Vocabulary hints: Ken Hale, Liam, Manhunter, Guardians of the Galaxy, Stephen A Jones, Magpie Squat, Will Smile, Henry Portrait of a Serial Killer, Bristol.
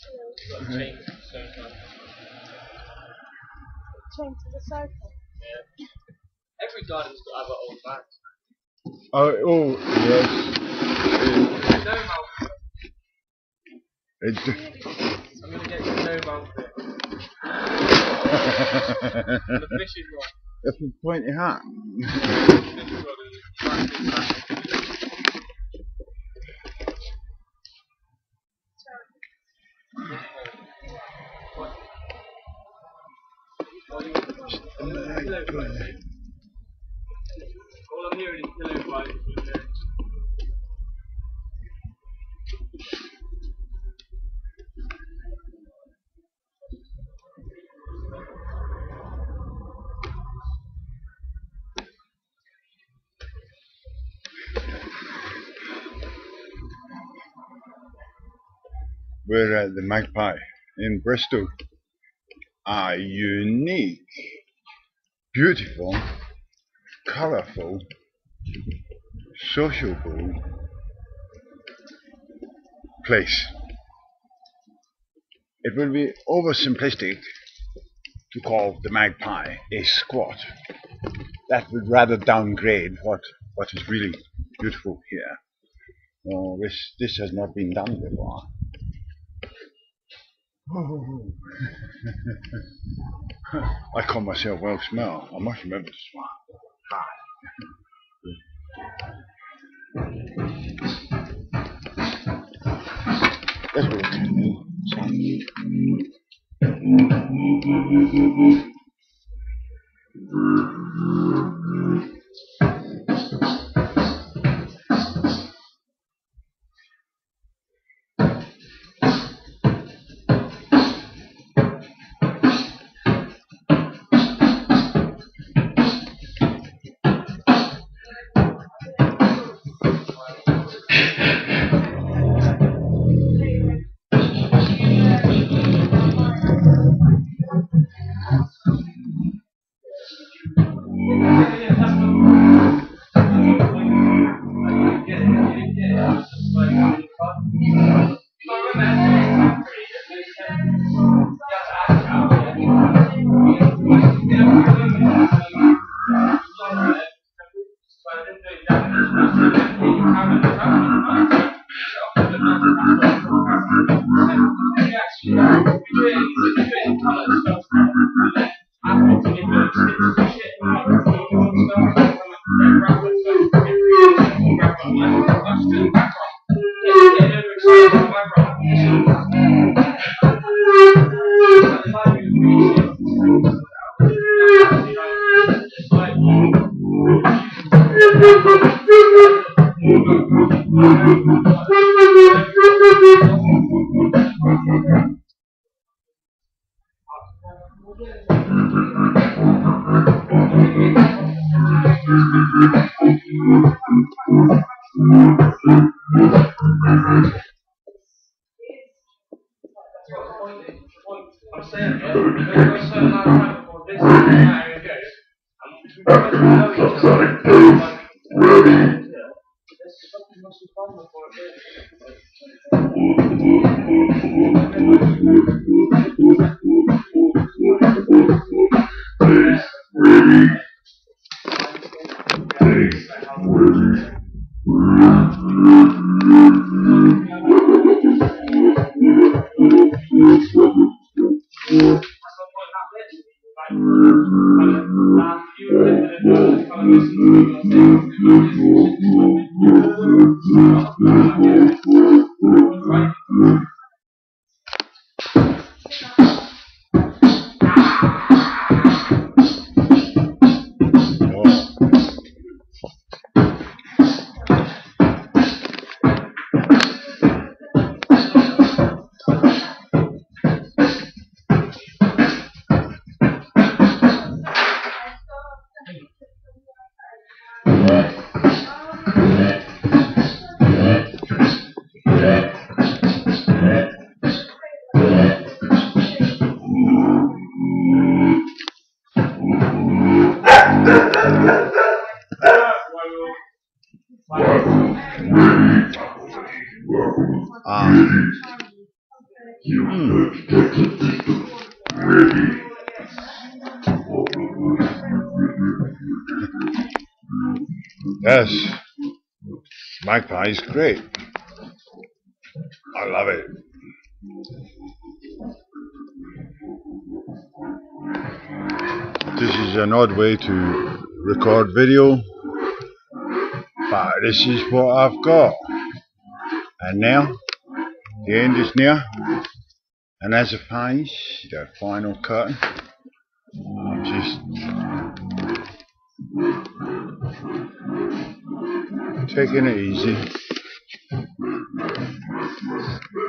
Chain to the circle. Chain to the circle? Yeah. Every garden's got other old bags. Oh, yes. I'm going to get snowball fit. The fishing rod. That's a pointy hat. All I'm hearing is pillow fights with it. We're at the Magpie in Bristol. A unique, beautiful, colourful, sociable place. It will be oversimplistic to call the Magpie a squat. That would rather downgrade what is really beautiful here. Oh, this has not been done before. Oh. I call myself Will Smile. I must remember to smile. You have taken it ready. Yes, Magpie is great. I love it. This is an odd way to record video, but this is what I've got. And now, the end is near. And as a finish, the final curtain. I'm just taking it easy.